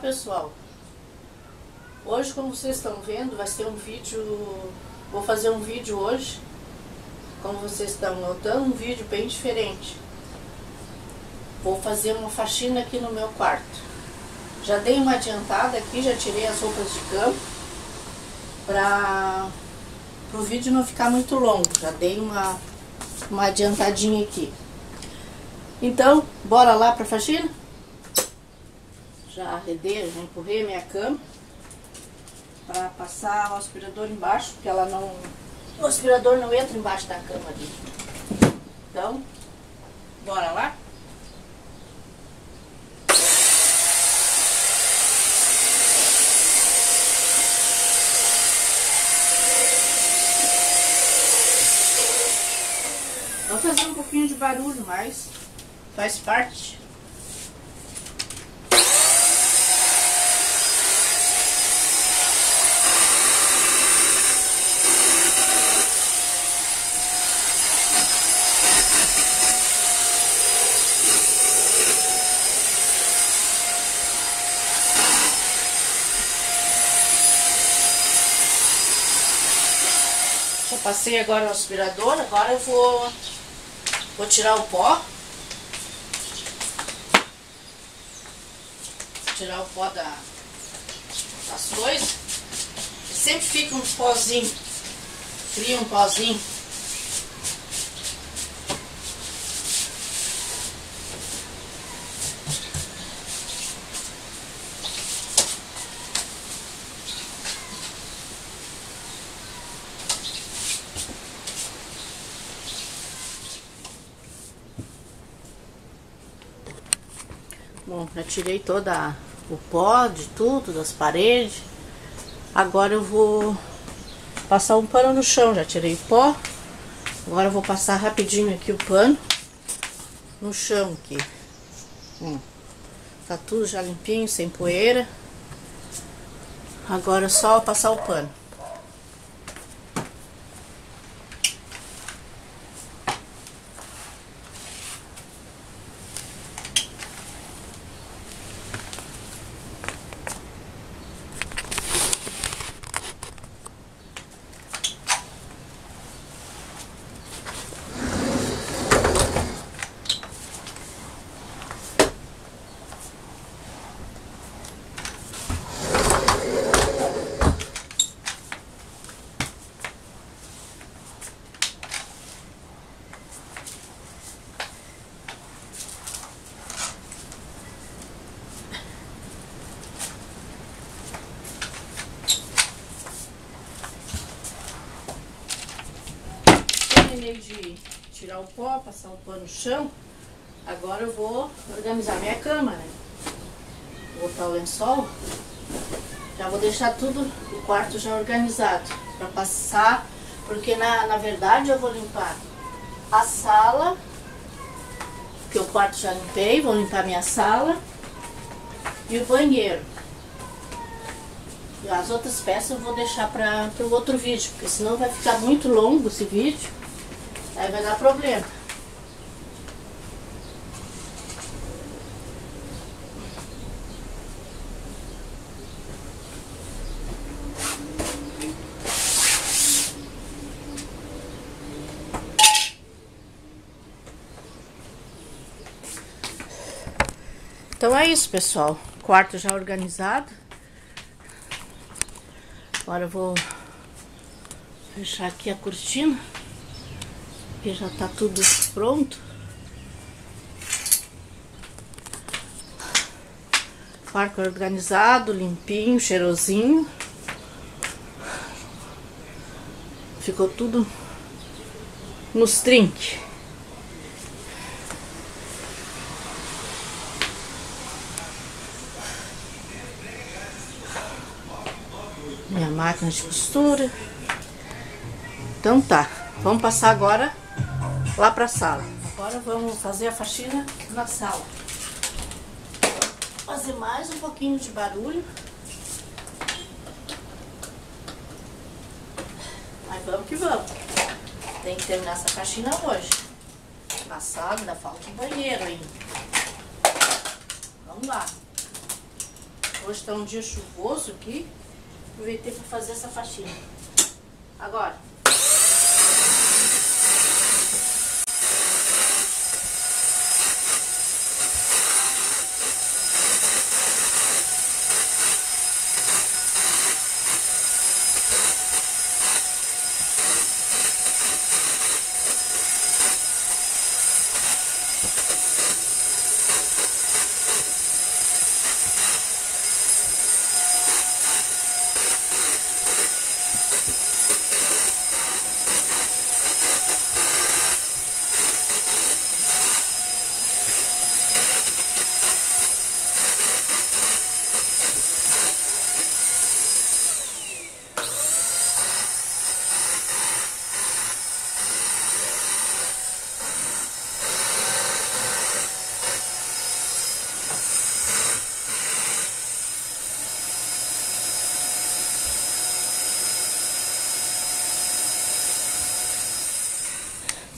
pessoal, hoje, como vocês estão vendo, vai ser um vídeo, vou fazer um vídeo hoje, como vocês estão notando, um vídeo bem diferente. Vou fazer uma faxina aqui no meu quarto. Já dei uma adiantada aqui, já tirei as roupas de cama, para o vídeo não ficar muito longo, já dei uma adiantadinha aqui. Então, bora lá pra faxina? Já arredei, já empurrei a minha cama para passar o aspirador embaixo, porque ela não, o aspirador não entra embaixo da cama ali. Então, bora lá? Vou fazer um pouquinho de barulho, mas faz parte. Já passei agora no aspirador, agora eu vou tirar o pó. Tirar o pó das coisas. Sempre fica um pozinho, cria um pozinho. Bom, já tirei toda o pó de tudo, das paredes. Agora eu vou passar um pano no chão, já tirei o pó. Agora eu vou passar rapidinho aqui o pano no chão aqui. Tá tudo já limpinho, sem poeira. Agora é só passar o pano. De tirar o pó, passar o pano no chão. Agora eu vou organizar minha cama, né? Vou botar o lençol. Já vou deixar tudo o quarto já organizado para passar, porque na verdade eu vou limpar a sala, porque o quarto já limpei, vou limpar minha sala e o banheiro. E as outras peças eu vou deixar para o outro vídeo, porque senão vai ficar muito longo esse vídeo. Aí vai dar problema. Então é isso, pessoal. Quarto já organizado. Agora eu vou fechar aqui a cortina. Porque já tá tudo pronto. Quarto organizado, limpinho, cheirosinho. Ficou tudo nos trinques. Minha máquina de costura. Então tá, vamos passar agora lá para a sala. Agora vamos fazer a faxina na sala. Vou fazer mais um pouquinho de barulho. Mas vamos que vamos. Tem que terminar essa faxina hoje. Na sala ainda falta um banheiro ainda. Vamos lá. Hoje tá um dia chuvoso aqui. Aproveitei para fazer essa faxina. Agora.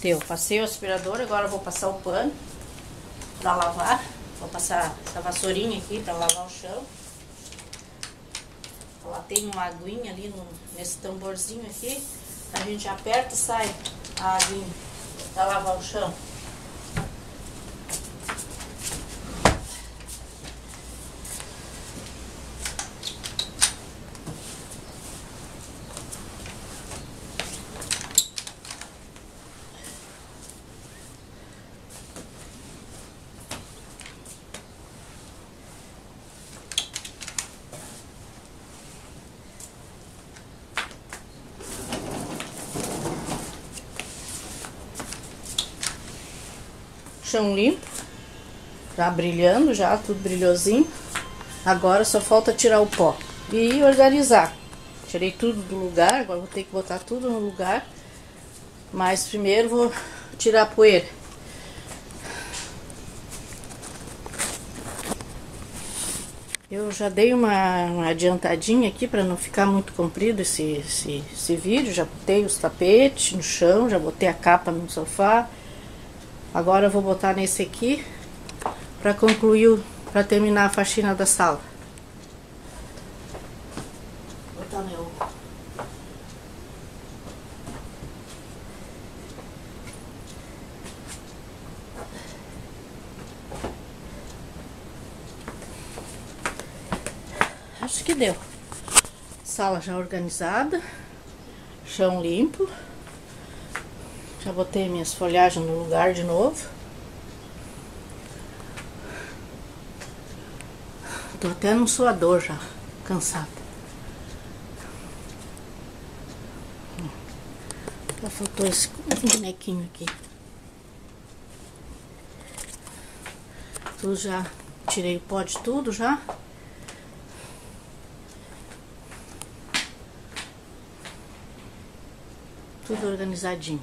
Deu, passei o aspirador, agora vou passar o pano para lavar. Vou passar essa vassourinha aqui para lavar o chão. Lá tem uma aguinha ali nesse tamborzinho aqui. A gente aperta e sai a aguinha para lavar o chão. Chão limpo, já brilhando, já tudo brilhosinho. Agora só falta tirar o pó e organizar. Tirei tudo do lugar, agora vou ter que botar tudo no lugar, mas primeiro vou tirar a poeira. Eu já dei uma adiantadinha aqui para não ficar muito comprido esse vídeo. Já botei os tapetes no chão, já botei a capa no sofá. Agora eu vou botar nesse aqui para concluir, para terminar a faxina da sala. Vou botar meu. Acho que deu. Sala já organizada, chão limpo. Já botei minhas folhagens no lugar de novo. Tô até num suador já, cansada. Só faltou esse bonequinho aqui. Tudo já, tirei o pó de tudo já. Tudo organizadinho.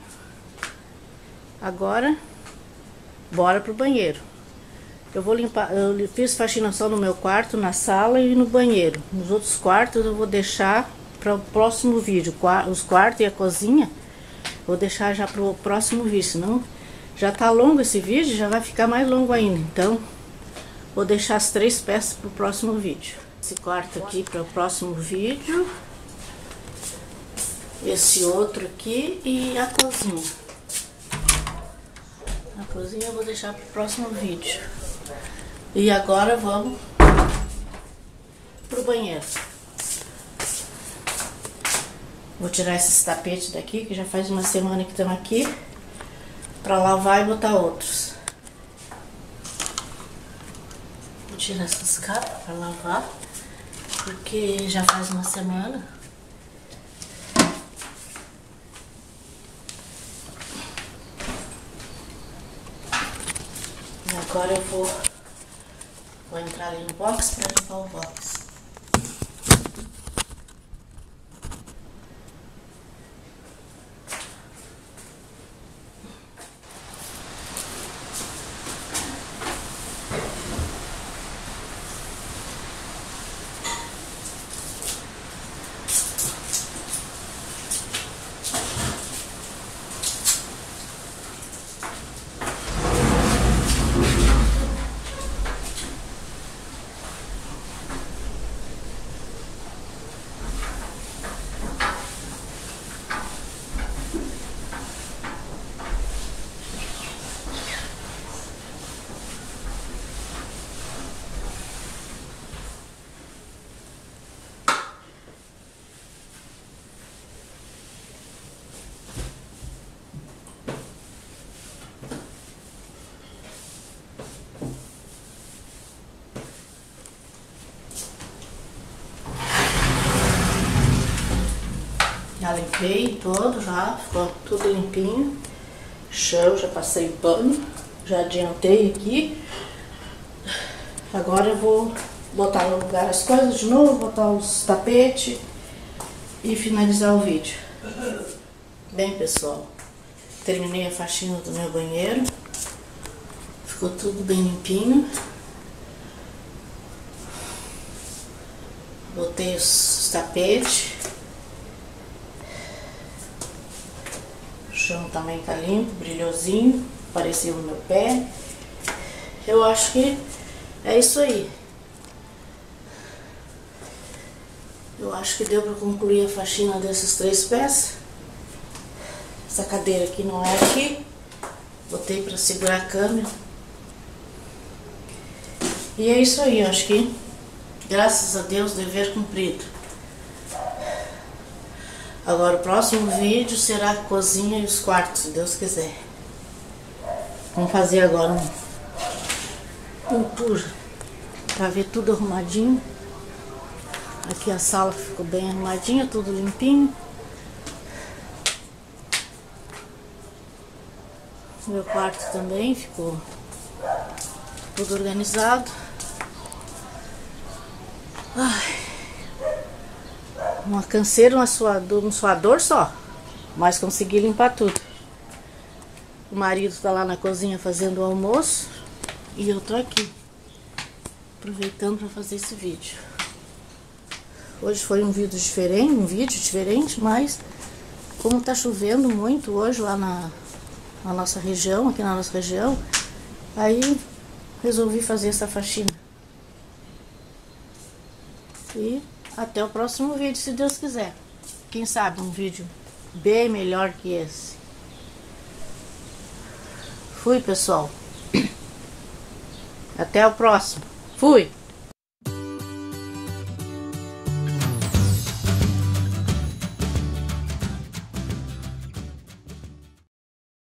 Agora, bora pro banheiro. Eu vou limpar, eu fiz faxina só no meu quarto, na sala e no banheiro. Nos outros quartos eu vou deixar para o próximo vídeo. Os quartos e a cozinha, vou deixar já pro próximo vídeo, senão já tá longo esse vídeo, já vai ficar mais longo ainda. Então, vou deixar as três peças pro próximo vídeo. Esse quarto aqui para o próximo vídeo. Esse outro aqui e a cozinha. A cozinha eu vou deixar para o próximo vídeo. E agora vamos pro banheiro. Vou tirar esses tapetes daqui, que já faz uma semana que estão aqui, para lavar e botar outros. Vou tirar essas capas para lavar, porque já faz uma semana. Agora eu vou entrar ali no box para limpar o box. Já limpei todo, já ficou tudo limpinho. Chão, já passei o pano, já adiantei aqui. Agora eu vou botar no lugar as coisas de novo, botar os tapetes e finalizar o vídeo. Bem, pessoal, terminei a faxina do meu banheiro. Ficou tudo bem limpinho. Botei os tapetes. O chão também tá limpo, brilhosinho. Apareceu no meu pé. Eu acho que é isso aí. Eu acho que deu para concluir a faxina dessas três peças. Essa cadeira aqui não é aqui. Botei para segurar a câmera. E é isso aí, eu acho que graças a Deus, dever cumprido. Agora o próximo vídeo será a cozinha e os quartos, se Deus quiser. Vamos fazer agora um tour para ver tudo arrumadinho. Aqui a sala ficou bem arrumadinha, tudo limpinho. Meu quarto também ficou tudo organizado. Ai, uma canseira, um suador só, mas consegui limpar tudo. O marido tá lá na cozinha fazendo o almoço e eu tô aqui aproveitando para fazer esse vídeo. Hoje foi um vídeo diferente, mas como tá chovendo muito hoje lá na nossa região, aqui na nossa região, aí resolvi fazer essa faxina. E até o próximo vídeo, se Deus quiser. Quem sabe um vídeo bem melhor que esse. Fui, pessoal. Até o próximo. Fui!